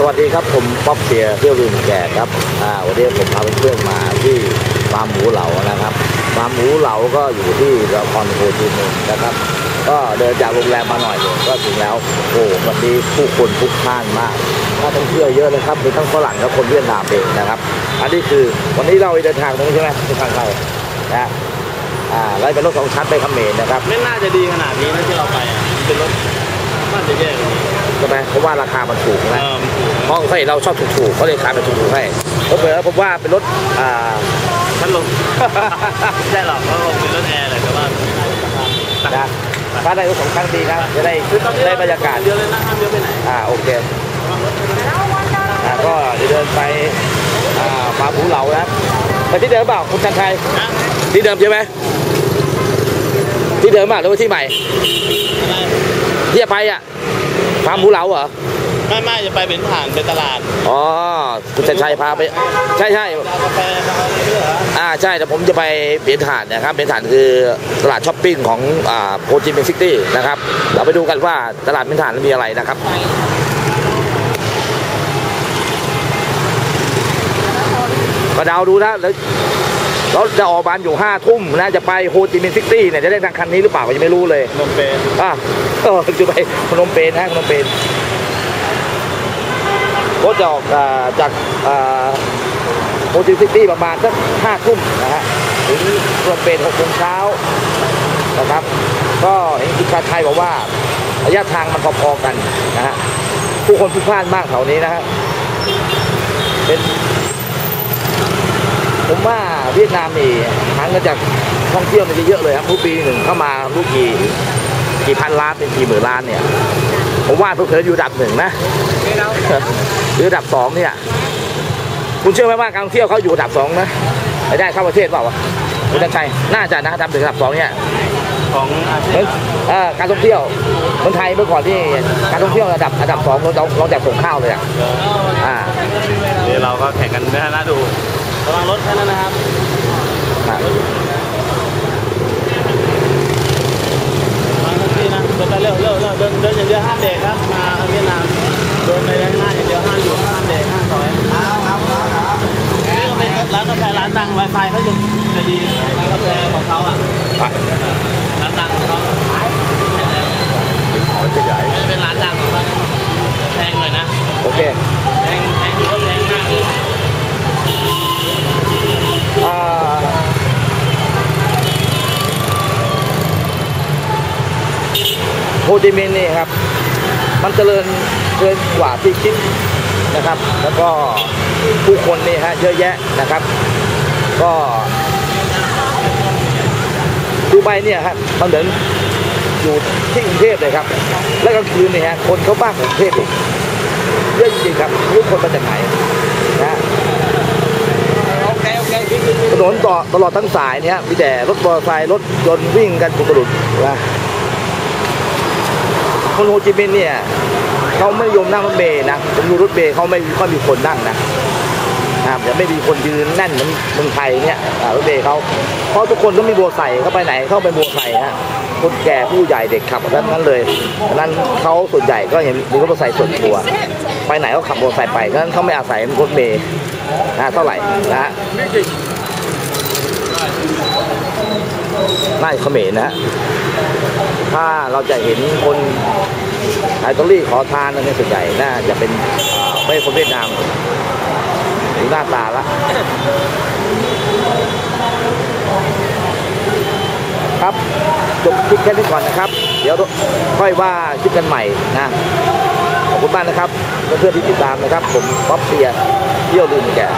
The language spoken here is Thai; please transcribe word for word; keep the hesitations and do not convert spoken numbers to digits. สวัสดีครับผมป๊อปเสียเที่ยวลืมแก่ครับอ่าวันนี้ผมพาเพื่อนมาที่ฟาร์มหมูเหลานะครับฟาร์มหมูเหลาก็อยู่ที่นครโฮจิมินห์นะครับก็เดินจากโรงแรมมาหน่อยนึงก็ถึงแล้วโอ้วันนี้ผู้คนพลุกพล่านมากถ้าต้องเที่ยวเยอะเลยครับมีทั้งฝรั่งและคนเวียดนามเองนะครับอันนี้คือวันนี้เราเดินทางตรงนี้ใช่ไหมทางไทยนะอ่าไล่เป็นรถสองชั้นไปเขมรนะครับไม่น่าจะดีขนาดนี้นะที่เราไปอ่ะเป็นรถน่าจะแย่ใช่ไหมเพราะว่าราคามันถูกนะห้องไส้เราชอบถูกๆเขาเลยขายเป็นถูกๆให้ก็เผื่อผมว่าเป็นรถอ่าพัดลมใช่หรอกพัดลมเป็นรถแอร์เลยแต่ว่านะถ้าได้รถสองชั้นดีนะจะได้ได้บรรยากาศเยอะเลยนะห้ามเยอะไปไหนอ่าโอเคก็เดินไปอ่าฟาร์มหมูเหลานะไปที่เดิมเปล่าคุณจันชัยที่เดิมใช่ไหมที่เดิมอ่ะหรือว่าที่ใหม่ที่จะไปอ่ะฟาร์มหมูเหลาเหรอไม่ไม่จะไปเป็นผ่านไปตลาดอ๋อคุณจันชัยพาไปใช่ใช่อ่าใช่แต่ผมจะไปเปลี่ยนฐานนะครับเปลี่ยนฐานคือตลาดช้อปปิ้งของอ่าโฮจิมินห์ซิตี้นะครับเราไปดูกันว่าตลาดเปลี่ยนฐานมีอะไรนะครับมาดาวดูนะแล้วเราจะออกบ้านอยู่ห้าทุ่มนะจะไปโฮจิมินห์ซิตี้เนี่ยจะได้ทางคันนี้หรือเปล่าก็ยังไม่รู้เลยพนมเปญอ่ะเออจะไปพนมเปญนะพนมเปญก็จะออกจากโฮจิมินห์ซิตี้ประมาณสักห้าทุ่มนะฮะถึงพนมเปญหกโมงเช้านะครับก็เห็นคุณชาชัยบอกว่าระยะทางมันพอๆกันนะฮะผู้คนพลุกพล่านมากแถวนี้นะฮะเป็นผมว่าเวียดนามนี่หาเงินจากท่องเที่ยวมันจะเยอะเลยครับทุกปีหนึ่งเข้ามาลูกกี่กี่พันล้านเป็นกี่หมื่นล้านเนี่ยผมว่าพวกเธออยู่ดับหนึ่งนะหรือดับสองเนี่ยคุณเชื่อไหมว่าการท่องเที่ยวเขาอยู่ดับสองนะได้เข้าประเทศเปล่าวะคุณจันชัยน่าจะนะดับถึงดับสองเนี่ยของการท่องเที่ยวคนไทยเมื่อก่อนที่การท่องเที่ยวระดับระดับสองเราเราจับส่งข้าวเลยอ่ะอ่าเดี๋ยวเราก็แข่งกันนะน่าดูระวังรถแค่นั้นนะครับมาทันทีนะเดินไปเร็วเร็วเร็วเดินเดินอย่างเดียวห้ามเด็กครับมาเวียดนามเดินไปด้านหน้าอย่างเดียวห้ามหยุดห้ามเด็กห้ามถอยนี่ก็เป็นร้านกาแฟร้านดังไวไฟเขาอยู่จะดีร้านกาแฟของเขาอ่ะร้านดังของเขาเป็นร้านดังของเขาแพงเลยนะโอเคแพงแพงก็แพงมากโฮจิมินห์นี่ครับมันเจริญเกินกว่าที่คิดนะครับแล้วก็ผู้คนนี่ฮะเยอะแยะนะครับก็ดูไปเนี่ยฮะมันเหมือนอยู่ที่กรุงเทพเลยครับแล้วกลางคืนนี่ฮะคนเขาบ้ากรุงเทพเยอะจริงครับรู้คนมาจากไหนนะถนนต่อตลอดทั้งสายเนี้ยมีแต่รถมอเตอร์ไซค์รถยนต์วิ่งกันกระดุดนะคนโฮจิมินห์เนี่ยเขาไม่ยอมนั่งรถเมล์นะผมดูรถเมล์เขาไม่ค่อยมีคนนั่งนะนะครับจะไม่มีคนยืนแน่นเหมือนเมืองไทยเนี่ยรถเมล์เขาเพราะทุกคนต้องมีบัวใส่เข้าไปไหนเข้าไปบัวใส่ฮะคนแก่ผู้ใหญ่เด็กขับแบบนั้นเลยนั้นเขาส่วนใหญ่ก็เห็นมีรถมอเตอร์ไซค์ส่วนตัวไปไหนก็ขับมอเตอร์ไซค์ไปนั้นเขาไม่อาศัยรถเมล์นะเท่าไหร่นะน่าเขมรนะฮะถ้าเราจะเห็นคนไอตอรี่ขอทานในส่วนใหญ่น่าจะเป็นไม่คนเวียดนามถึงหน้าตาละครับจบคลิปแค่นี้ก่อนนะครับเดี๋ยวค่อยว่าคลิปกันใหม่นะขอบคุณมากนะครับเพื่อนๆที่ติดตามนะครับผมป๊อปเสียเที่ยวลืมแก่